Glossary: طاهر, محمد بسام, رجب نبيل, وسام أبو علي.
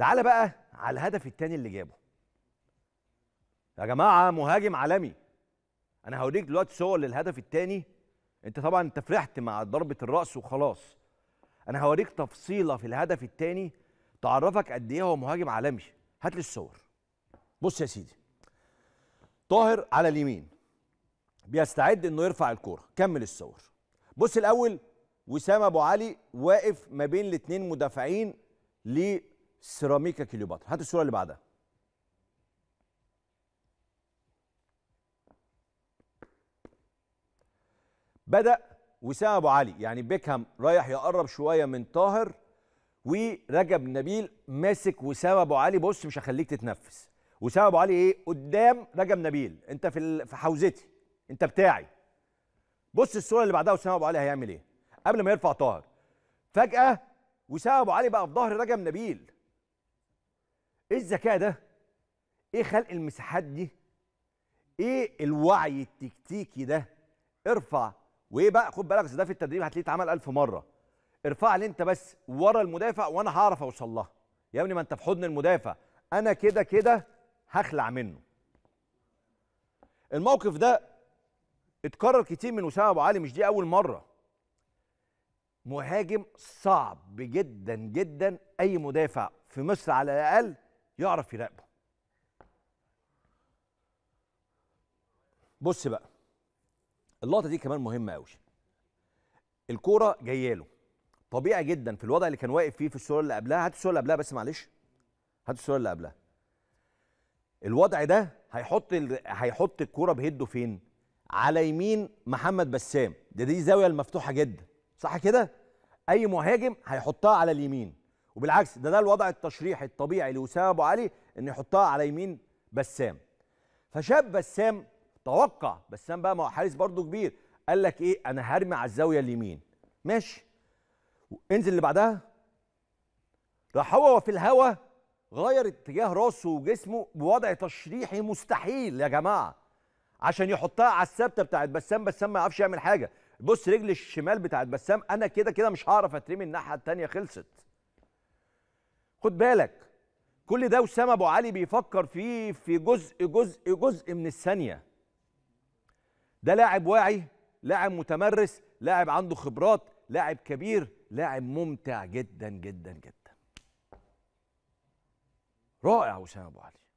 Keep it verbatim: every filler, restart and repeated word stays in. تعال بقى على الهدف الثاني اللي جابه. يا جماعه مهاجم عالمي. انا هوريك دلوقتي صور للهدف الثاني. انت طبعا انت فرحت مع ضربه الراس وخلاص. انا هوريك تفصيله في الهدف الثاني تعرفك قد ايه هو مهاجم عالمي. هات لي الصور. بص يا سيدي. طاهر على اليمين بيستعد انه يرفع الكوره، كمل الصور. بص الاول وسام ابو علي واقف ما بين الاثنين مدافعين لسيراميكا كليوباترا. هات الصوره اللي بعدها. بدأ وسام ابو علي، يعني بيكهام رايح يقرب شويه من طاهر، ورجب نبيل ماسك وسام ابو علي. بص مش هخليك تتنفس. وسام ابو علي ايه؟ قدام رجب نبيل، انت في في حوزتي، انت بتاعي. بص الصوره اللي بعدها وسام ابو علي هيعمل ايه؟ قبل ما يرفع طاهر. فجأة وسام ابو علي بقى في ظهر رجب نبيل. ايه الذكاء ده؟ ايه خلق المساحات دي؟ ايه الوعي التكتيكي ده؟ ارفع وايه بقى؟ خد بالك ده في التدريب هتلاقيه اتعمل ألف مرة. ارفع لي انت بس ورا المدافع وانا هعرف اوصل لها. يا ابني ما انت في حضن المدافع، انا كده كده هخلع منه. الموقف ده اتكرر كتير من وسام ابو علي، مش دي اول مرة. مهاجم صعب جدا جدا اي مدافع في مصر على الاقل يعرف يراقبه. بص بقى اللقطه دي كمان مهمه قوي. الكوره جايه له طبيعي جدا في الوضع اللي كان واقف فيه في الصوره اللي قبلها. هات الصوره اللي قبلها بس معلش. هات الصوره اللي قبلها. الوضع ده هيحط ال... هيحط الكوره بهده فين؟ على يمين محمد بسام. ده دي زاويه المفتوحه جدا صح كده؟ اي مهاجم هيحطها على اليمين، وبالعكس ده ده الوضع التشريحي الطبيعي لوسام ابو علي ان يحطها على يمين بسام. فشاب بسام توقع، بسام بقى ما هو حارس برضه كبير، قال لك ايه؟ انا هرمي على الزاويه اليمين. ماشي، انزل اللي بعدها. راح هو في الهوا غير اتجاه راسه وجسمه بوضع تشريحي مستحيل يا جماعه عشان يحطها على الثابته بتاعت بسام. بسام ما يعرفش يعمل حاجه. بص رجل الشمال بتاعت بسام، انا كده كده مش هعرف اترمي الناحيه الثانيه، خلصت. خد بالك كل ده وسام ابو علي بيفكر فيه في جزء جزء جزء من الثانيه. ده لاعب واعي، لاعب متمرس، لاعب عنده خبرات، لاعب كبير، لاعب ممتع جدا جدا جدا. رائع وسام ابو علي.